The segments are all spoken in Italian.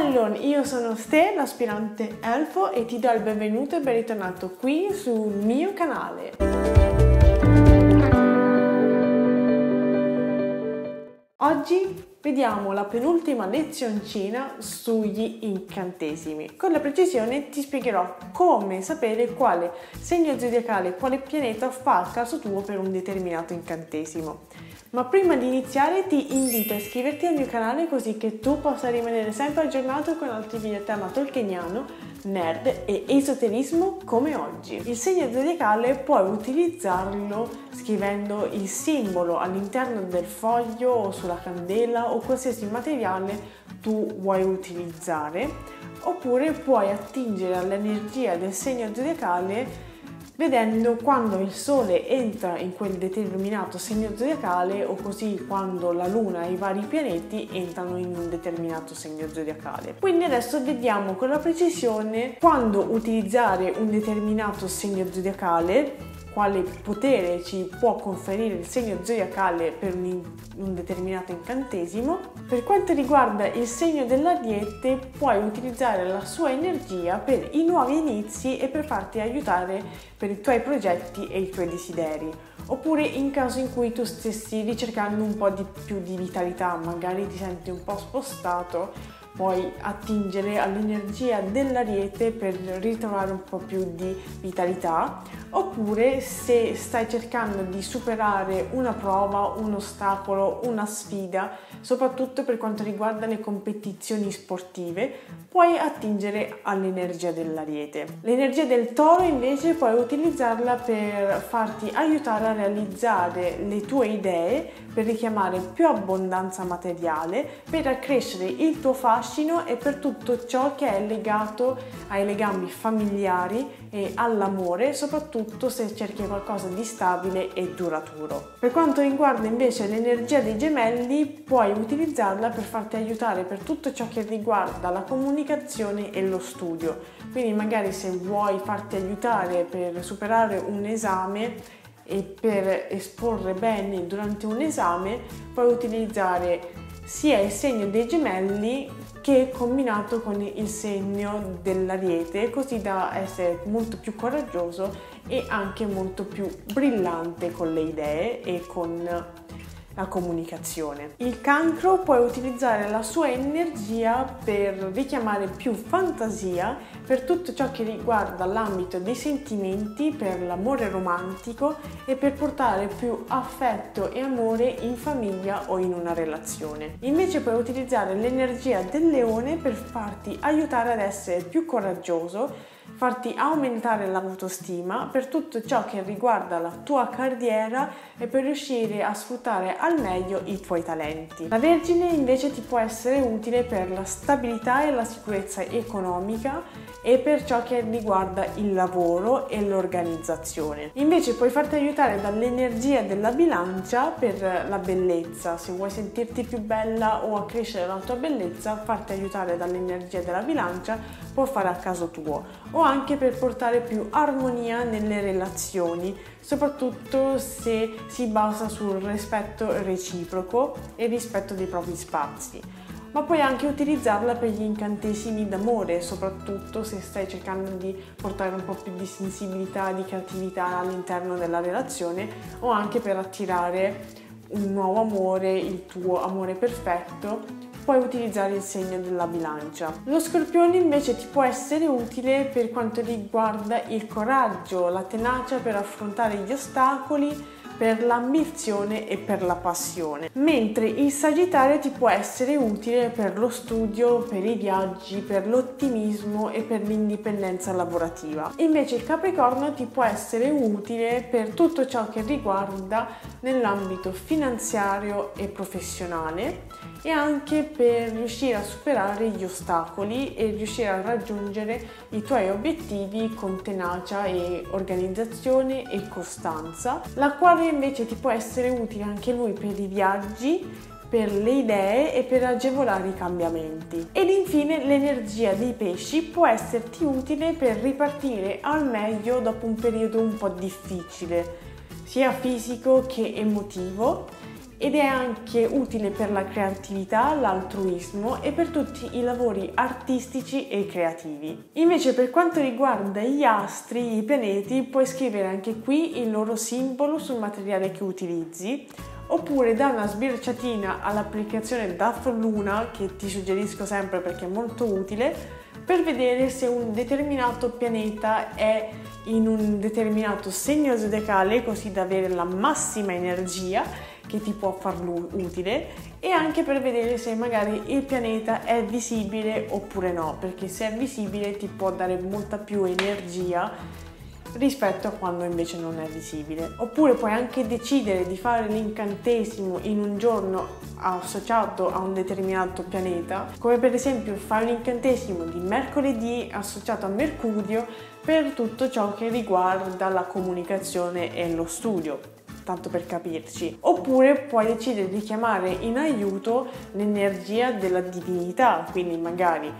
Allora, io sono Ste, l'aspirante elfo, e ti do il benvenuto e ben ritornato qui sul mio canale. Oggi vediamo la penultima lezioncina sugli incantesimi. Con la precisione ti spiegherò come sapere quale segno zodiacale, quale pianeta fa il caso tuo per un determinato incantesimo. Ma prima di iniziare ti invito a iscriverti al mio canale così che tu possa rimanere sempre aggiornato con altri video a tema tolkieniano, nerd e esoterismo come oggi. Il segno zodiacale puoi utilizzarlo scrivendo il simbolo all'interno del foglio o sulla candela o qualsiasi materiale tu vuoi utilizzare, oppure puoi attingere all'energia del segno zodiacale vedendo quando il sole entra in quel determinato segno zodiacale, o così quando la luna e i vari pianeti entrano in un determinato segno zodiacale. Quindi adesso vediamo con la precisione quando utilizzare un determinato segno zodiacale, quale potere ci può conferire il segno zodiacale per un determinato incantesimo. Per quanto riguarda il segno dell'Ariete, puoi utilizzare la sua energia per i nuovi inizi e per farti aiutare per i tuoi progetti e i tuoi desideri, oppure in caso in cui tu stessi ricercando un po' di più di vitalità, magari ti senti un po' spostato, puoi attingere all'energia dell'Ariete per ritrovare un po' più di vitalità, oppure se stai cercando di superare una prova, un ostacolo, una sfida, soprattutto per quanto riguarda le competizioni sportive, puoi attingere all'energia dell'Ariete. L'energia del Toro invece puoi utilizzarla per farti aiutare a realizzare le tue idee, per richiamare più abbondanza materiale, per accrescere il tuo fascino e per tutto ciò che è legato ai legami familiari e all'amore, soprattutto se cerchi qualcosa di stabile e duraturo. Per quanto riguarda invece l'energia dei Gemelli, puoi utilizzarla per farti aiutare per tutto ciò che riguarda la comunicazione e lo studio, quindi magari se vuoi farti aiutare per superare un esame e per esporre bene durante un esame, puoi utilizzare sia il segno dei Gemelli che combinato con il segno dell'Ariete, così da essere molto più coraggioso e anche molto più brillante con le idee e con la comunicazione. Il Cancro può utilizzare la sua energia per richiamare più fantasia per tutto ciò che riguarda l'ambito dei sentimenti, per l'amore romantico e per portare più affetto e amore in famiglia o in una relazione. Invece puoi utilizzare l'energia del Leone per farti aiutare ad essere più coraggioso, farti aumentare l'autostima per tutto ciò che riguarda la tua carriera e per riuscire a sfruttare al meglio i tuoi talenti. La Vergine invece ti può essere utile per la stabilità e la sicurezza economica e per ciò che riguarda il lavoro e l'organizzazione. Invece puoi farti aiutare dall'energia della Bilancia per la bellezza, se vuoi sentirti più bella o accrescere la tua bellezza, farti aiutare dall'energia della Bilancia può fare a caso tuo, o anche per portare più armonia nelle relazioni, soprattutto se si basa sul rispetto reciproco e rispetto dei propri spazi. Ma puoi anche utilizzarla per gli incantesimi d'amore, soprattutto se stai cercando di portare un po' più di sensibilità, di creatività all'interno della relazione, o anche per attirare un nuovo amore, il tuo amore perfetto. Puoi utilizzare il segno della Bilancia. Lo Scorpione invece ti può essere utile per quanto riguarda il coraggio, la tenacia per affrontare gli ostacoli, per l'ambizione e per la passione, mentre il Sagittario ti può essere utile per lo studio, per i viaggi, per l'ottimismo e per l'indipendenza lavorativa. Invece il Capricorno ti può essere utile per tutto ciò che riguarda nell'ambito finanziario e professionale, e anche per riuscire a superare gli ostacoli e riuscire a raggiungere i tuoi obiettivi con tenacia e organizzazione e costanza. L'Acquario invece ti può essere utile anche lui per i viaggi, per le idee e per agevolare i cambiamenti. Ed infine l'energia dei Pesci può esserti utile per ripartire al meglio dopo un periodo un po' difficile, sia fisico che emotivo, ed è anche utile per la creatività, l'altruismo e per tutti i lavori artistici e creativi. Invece per quanto riguarda gli astri, i pianeti, puoi scrivere anche qui il loro simbolo sul materiale che utilizzi, oppure da una sbirciatina all'applicazione Daffluna, che ti suggerisco sempre perché è molto utile, per vedere se un determinato pianeta è in un determinato segno zodiacale, così da avere la massima energia che ti può farlo utile, e anche per vedere se magari il pianeta è visibile oppure no, perché se è visibile ti può dare molta più energia rispetto a quando invece non è visibile. Oppure puoi anche decidere di fare l'incantesimo in un giorno associato a un determinato pianeta, come per esempio fare l'incantesimo di mercoledì associato a Mercurio per tutto ciò che riguarda la comunicazione e lo studio, tanto per capirci. Oppure puoi decidere di chiamare in aiuto l'energia della divinità, quindi magari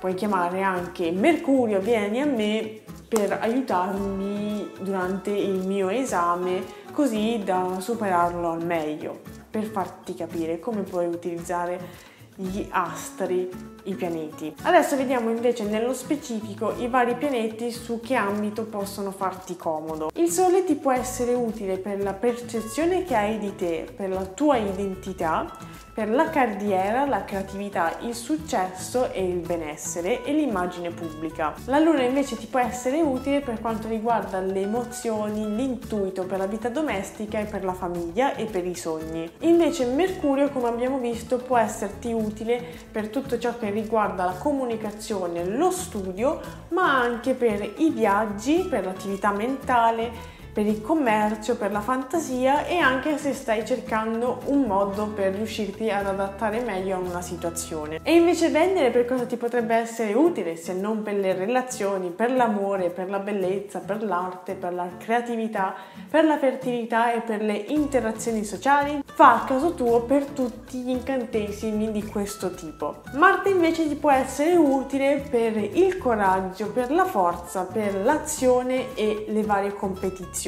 puoi chiamare anche Mercurio, vieni a me per aiutarmi durante il mio esame, così da superarlo al meglio, per farti capire come puoi utilizzare gli astri, i pianeti. Adesso vediamo invece nello specifico i vari pianeti su che ambito possono farti comodo. Il Sole ti può essere utile per la percezione che hai di te, per la tua identità, per la carriera, la creatività, il successo e il benessere e l'immagine pubblica. La Luna invece ti può essere utile per quanto riguarda le emozioni, l'intuito, per la vita domestica e per la famiglia e per i sogni. Invece Mercurio, come abbiamo visto, può esserti utile per tutto ciò che riguarda la comunicazione, lo studio, ma anche per i viaggi, per l'attività mentale, per il commercio, per la fantasia e anche se stai cercando un modo per riuscirti ad adattare meglio a una situazione. E invece Venere per cosa ti potrebbe essere utile se non per le relazioni, per l'amore, per la bellezza, per l'arte, per la creatività, per la fertilità e per le interazioni sociali? Fa a caso tuo per tutti gli incantesimi di questo tipo. Marte invece ti può essere utile per il coraggio, per la forza, per l'azione e le varie competizioni.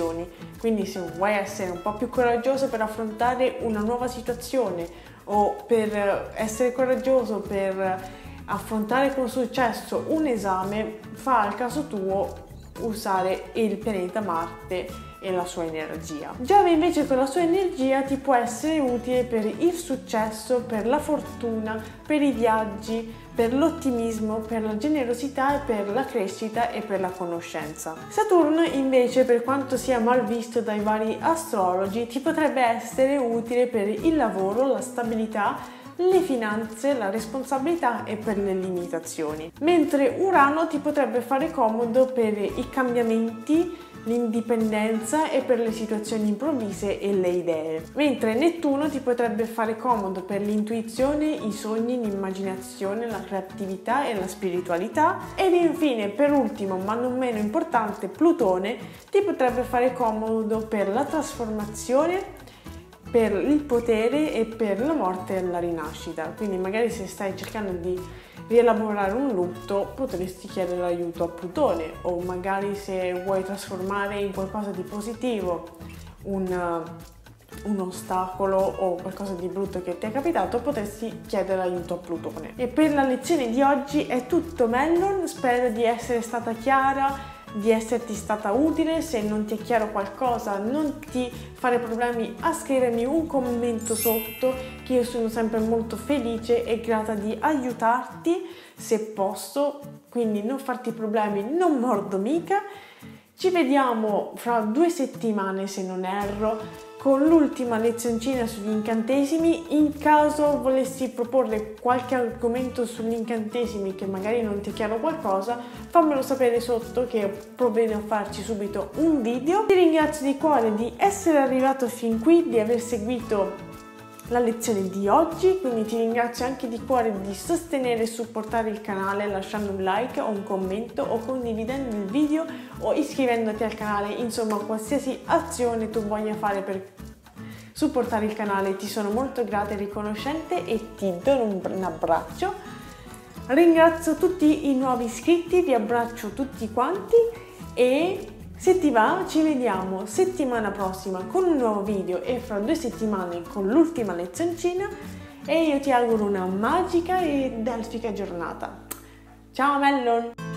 Quindi se vuoi essere un po' più coraggioso per affrontare una nuova situazione o per essere coraggioso per affrontare con successo un esame, fa al caso tuo usare il pianeta Marte e la sua energia. Giove invece con la sua energia ti può essere utile per il successo, per la fortuna, per i viaggi, per l'ottimismo, per la generosità e per la crescita e per la conoscenza. Saturno invece, per quanto sia mal visto dai vari astrologi, ti potrebbe essere utile per il lavoro, la stabilità, le finanze, la responsabilità e per le limitazioni. Mentre Urano ti potrebbe fare comodo per i cambiamenti, l'indipendenza e per le situazioni improvvise e le idee. Mentre Nettuno ti potrebbe fare comodo per l'intuizione, i sogni, l'immaginazione, la creatività e la spiritualità. Ed infine, per ultimo ma non meno importante, Plutone ti potrebbe fare comodo per la trasformazione, per il potere e per la morte e la rinascita. Quindi magari se stai cercando di rielaborare un lutto potresti chiedere l'aiuto a Plutone, o magari se vuoi trasformare in qualcosa di positivo un ostacolo o qualcosa di brutto che ti è capitato, potresti chiedere aiuto a Plutone. E per la lezione di oggi è tutto, Mellon. Spero di essere stata chiara, di esserti stata utile. Se non ti è chiaro qualcosa non ti fare problemi a scrivermi un commento sotto, che io sono sempre molto felice e grata di aiutarti se posso, quindi non farti problemi, non mordo mica. Ci vediamo fra 2 settimane, se non erro, con l'ultima lezioncina sugli incantesimi. In caso volessi proporre qualche argomento sugli incantesimi che magari non ti è chiaro qualcosa, fammelo sapere sotto che provvede a farci subito un video. Ti ringrazio di cuore di essere arrivato fin qui, di aver seguito la lezione di oggi, quindi ti ringrazio anche di cuore di sostenere e supportare il canale lasciando un like o un commento o condividendo il video o iscrivendoti al canale. Insomma, qualsiasi azione tu voglia fare per supportare il canale, ti sono molto grata e riconoscente e ti do un abbraccio. Ringrazio tutti i nuovi iscritti, vi abbraccio tutti quanti e Se ti va, ci vediamo settimana prossima con un nuovo video e fra 2 settimane con l'ultima lezioncina e io ti auguro una magica e delfica giornata. Ciao bellon!